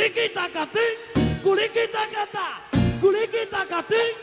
Kulikitaka, kulikitaka, kulikitaka.